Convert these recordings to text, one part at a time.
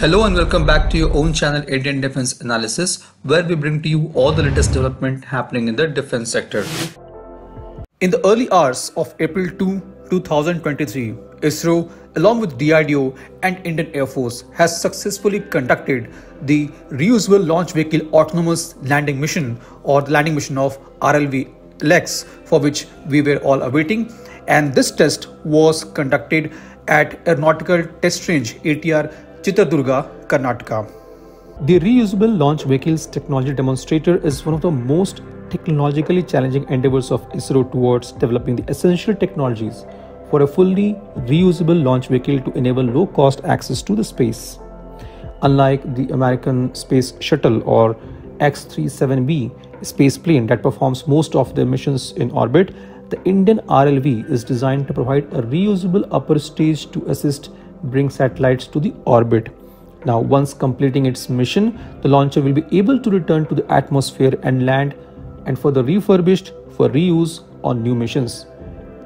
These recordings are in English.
Hello and welcome back to your own channel, Indian Defense Analysis, where we bring to you all the latest development happening in the defense sector. In the early hours of April 2, 2023, ISRO, along with DRDO and Indian Air Force, has successfully conducted the Reusable Launch Vehicle Autonomous Landing Mission, or the landing mission of RLV LEX, for which we were all awaiting. And this test was conducted at Aeronautical Test Range, ATR, Chitradurga, Karnataka. The Reusable Launch Vehicles Technology Demonstrator is one of the most technologically challenging endeavors of ISRO towards developing the essential technologies for a fully reusable launch vehicle to enable low-cost access to the space. Unlike the American Space Shuttle or X-37B space plane that performs most of their missions in orbit, the Indian RLV is designed to provide a reusable upper stage to assist bring satellites to the orbit. Now, once completing its mission, the launcher will be able to return to the atmosphere and land, and further refurbished for reuse on new missions.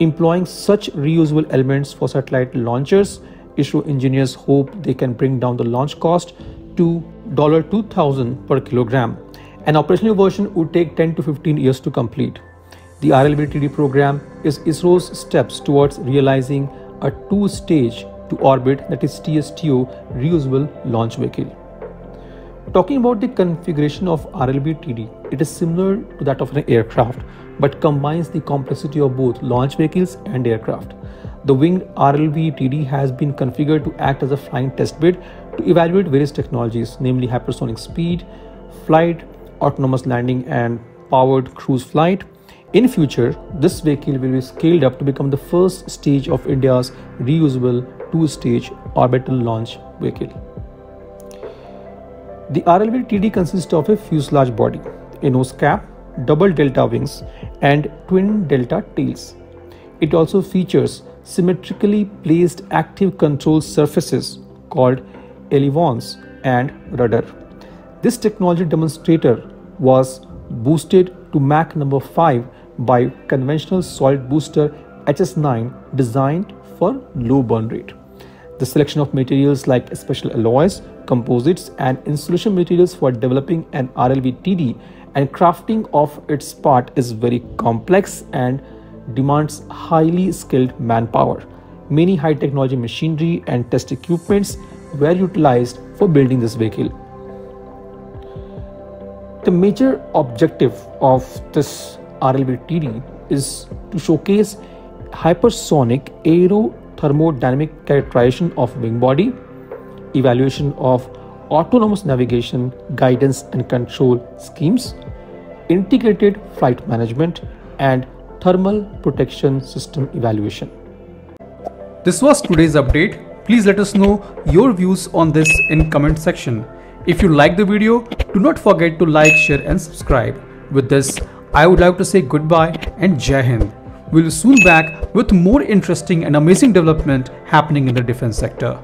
Employing such reusable elements for satellite launchers, ISRO engineers hope they can bring down the launch cost to $2,000 per kilogram. An operational version would take 10 to 15 years to complete. The RLV-TD program is ISRO's steps towards realizing a two-stage to orbit, that is TSTO, reusable launch vehicle. Talking about the configuration of RLV-TD, it is similar to that of an aircraft but combines the complexity of both launch vehicles and aircraft. The winged RLV-TD has been configured to act as a flying testbed to evaluate various technologies, namely hypersonic speed, flight, autonomous landing and powered cruise flight. In future, this vehicle will be scaled up to become the first stage of India's reusable two-stage orbital launch vehicle. The RLV-TD consists of a fuselage body, a nose cap, double delta wings and twin delta tails. It also features symmetrically placed active control surfaces called Elevons and rudder. This technology demonstrator was boosted to Mach number 5 by conventional solid booster HS9 designed for low burn rate. The selection of materials like special alloys, composites and insulation materials for developing an RLV-TD and crafting of its part is very complex and demands highly skilled manpower. Many high technology machinery and test equipments were utilized for building this vehicle. The major objective of this RLV-TD is to showcase hypersonic aero-thermodynamic characterization of wing body, evaluation of autonomous navigation, guidance and control schemes, integrated flight management and thermal protection system evaluation. This was today's update. Please let us know your views on this in comment section. If you like the video, do not forget to like, share and subscribe. With this, I would like to say goodbye and Jai Hind. We'll soon back with more interesting and amazing development happening in the defense sector.